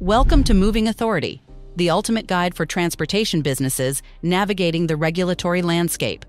Welcome to Moving Authority, the ultimate guide for transportation businesses navigating the regulatory landscape.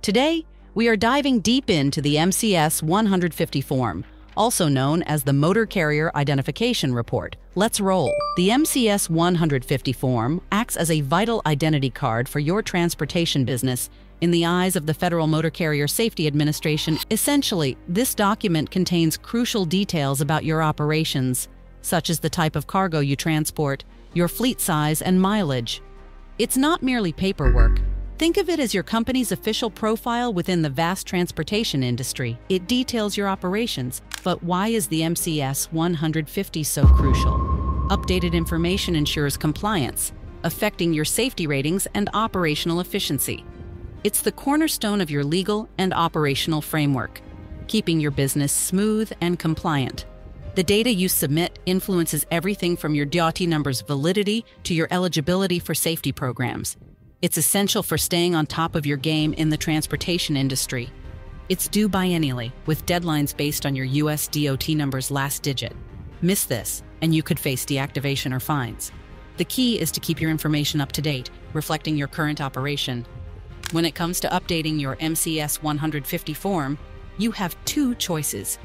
Today, we are diving deep into the MCS 150 form, also known as the Motor Carrier Identification Report. Let's roll. The MCS 150 form acts as a vital identity card for your transportation business in the eyes of the Federal Motor Carrier Safety Administration. Essentially, this document contains crucial details about your operations, such as the type of cargo you transport, your fleet size, and mileage. It's not merely paperwork. Think of it as your company's official profile within the vast transportation industry. It details your operations. But why is the MCS 150 so crucial? Updated information ensures compliance, affecting your safety ratings and operational efficiency. It's the cornerstone of your legal and operational framework, keeping your business smooth and compliant. The data you submit influences everything from your DOT number's validity to your eligibility for safety programs. It's essential for staying on top of your game in the transportation industry. It's due biennially, with deadlines based on your U.S. DOT number's last digit. Miss this, and you could face deactivation or fines. The key is to keep your information up to date, reflecting your current operation. When it comes to updating your MCS 150 form, you have two choices: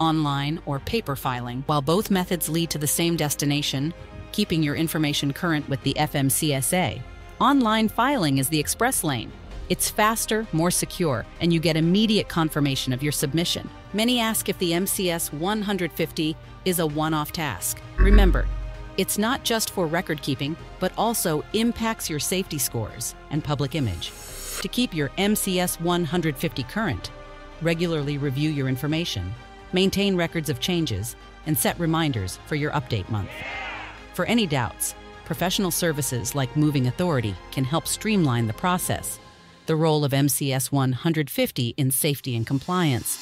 online or paper filing. While both methods lead to the same destination, keeping your information current with the FMCSA, online filing is the express lane. It's faster, more secure, and you get immediate confirmation of your submission. Many ask if the MCS 150 is a one-off task. Remember, it's not just for record keeping, but also impacts your safety scores and public image. To keep your MCS 150 current, regularly review your information, maintain records of changes, and set reminders for your update month. For any doubts, professional services like Moving Authority can help streamline the process. The role of MCS 150 in safety and compliance.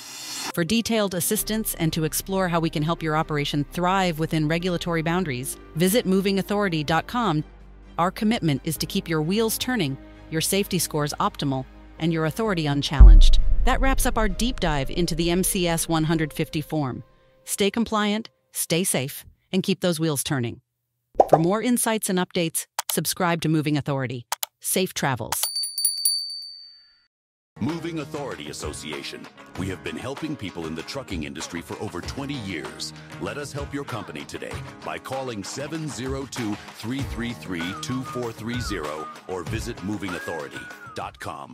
For detailed assistance and to explore how we can help your operation thrive within regulatory boundaries, visit movingauthority.com. Our commitment is to keep your wheels turning, your safety scores optimal, and your authority unchallenged. That wraps up our deep dive into the MCS 150 form. Stay compliant, stay safe, and keep those wheels turning. For more insights and updates, subscribe to Moving Authority. Safe travels. Moving Authority Association. We have been helping people in the trucking industry for over 20 years. Let us help your company today by calling 702-333-2430 or visit movingauthority.com.